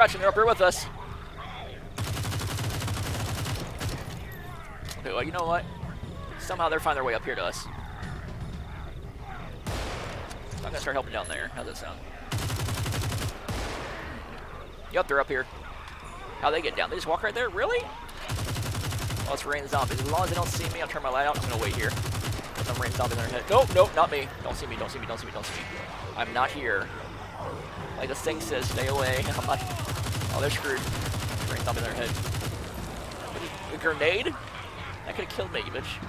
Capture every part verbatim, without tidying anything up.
Ratchet, you're up here with us. Okay, well, you know what? Somehow they're finding their way up here to us. So I'm gonna start helping down there. How's that sound? Yep, they're up here. How they get down? They just walk right there? Really? Well, it's rain zombies. As long as they don't see me, I'll turn my light out. I'm just gonna wait here. Put some rain zombies on their head. Nope, nope, not me. Don't see me, don't see me, don't see me, don't see me. I'm not here. Like this thing says, stay away. I'm not... Oh, they're screwed. Rain zombies on their head. A grenade? That could've killed me, bitch.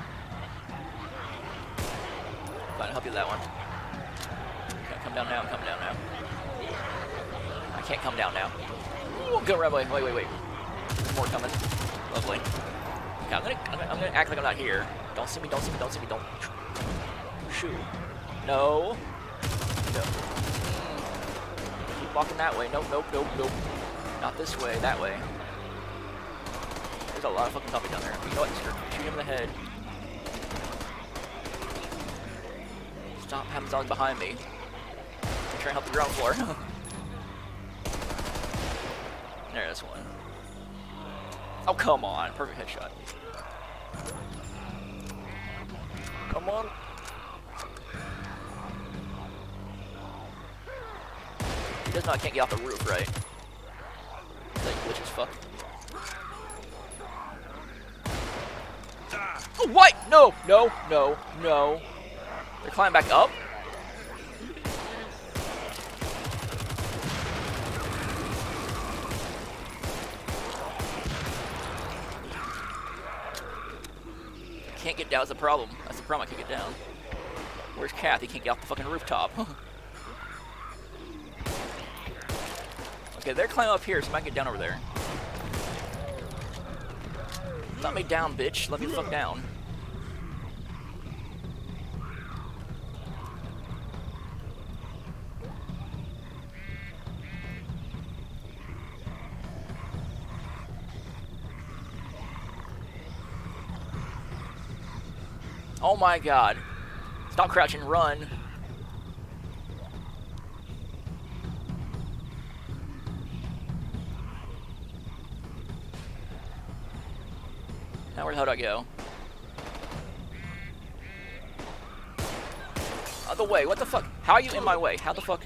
Fine, I'll help you with that one. Okay, come down now, come down now. I can't come down now. We'll go right away. Wait, wait, wait. There's more coming. Lovely. Okay, I'm gonna, I'm gonna, I'm gonna act like I'm not here. Don't see me, don't see me, don't see me, don't. Shoot. No. No. Keep walking that way. Nope, nope, nope, nope. Not this way, that way. There's a lot of fucking zombies down there. You know what? Shoot him in the head. Stop having zombies behind me. I'm trying to help the ground floor. There's one. Oh, come on. Perfect headshot. Come on. He does not can't get off the roof, right? Like, glitch as fuck. Oh, what? No, no, no, no. They're climbing back up? Can't get down, that's the problem. That's the problem, I can't get down. Where's Kath? He can't get off the fucking rooftop. Okay, they're climbing up here, so I might get down over there. Let me down, bitch. Let me the fuck down. Oh my god. Stop crouching, run. Now where the hell do I go? Out the way, what the fuck? How are you in my way? How the fuck?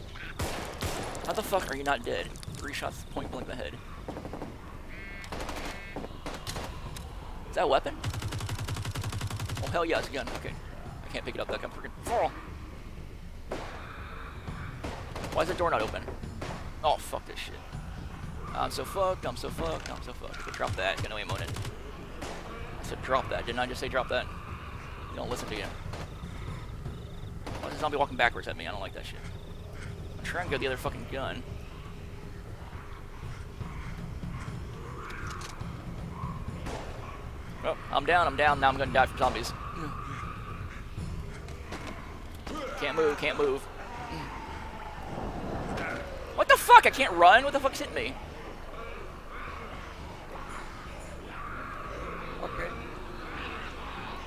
How the fuck are you not dead? Three shots point blank in the head. Is that a weapon? Oh, hell yeah, it's a gun. Okay. I can't pick it up. That I'm freaking. Oh. Why is the door not open? Oh, fuck this shit. I'm so fucked. I'm so fucked. I'm so fucked. Okay, drop that. Got no ammo in it. I said drop that. Didn't I just say drop that? You don't listen to you. Why is a zombie walking backwards at me? I don't like that shit. I'm trying to get the other fucking gun. Oh, I'm down, I'm down, now I'm gonna die from zombies. Can't move, can't move. What the fuck? I can't run? What the fuck's hitting me? Okay.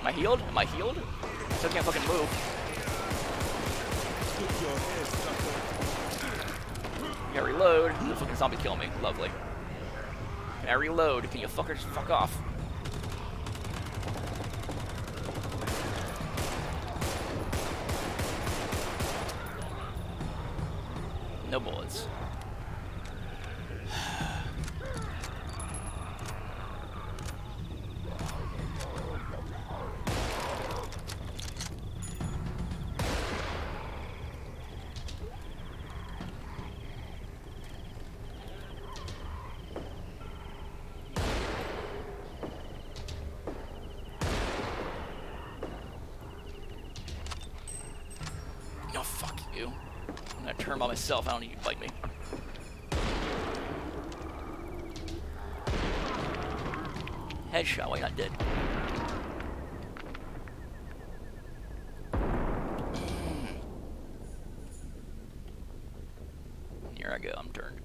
Am I healed? Am I healed? I still can't fucking move. I gotta reload. The fucking zombies kill me. Lovely. Can I reload? Can you fuckers fuck off? No bullets. No, fuck you. I'm gonna turn by myself, I don't need you to fight me. Headshot, why not dead? Here I go, I'm turned.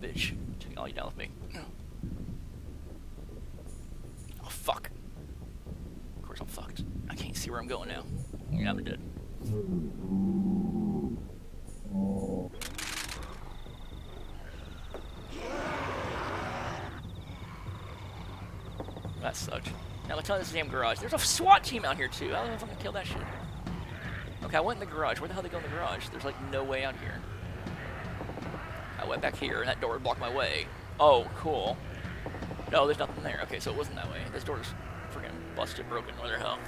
Bitch, take all you down with me. Fuck. Of course I'm fucked. I can't see where I'm going now. Yeah, I'm dead. That sucked. Now let's go to this damn garage. There's a SWAT team out here too. I don't know if I can kill that shit. Okay, I went in the garage. Where the hell did they go in the garage? There's like no way out here. I went back here and that door blocked my way. Oh, cool. No, there's nothing there. Okay, so it wasn't that way. This door is freaking busted, broken, where the hell.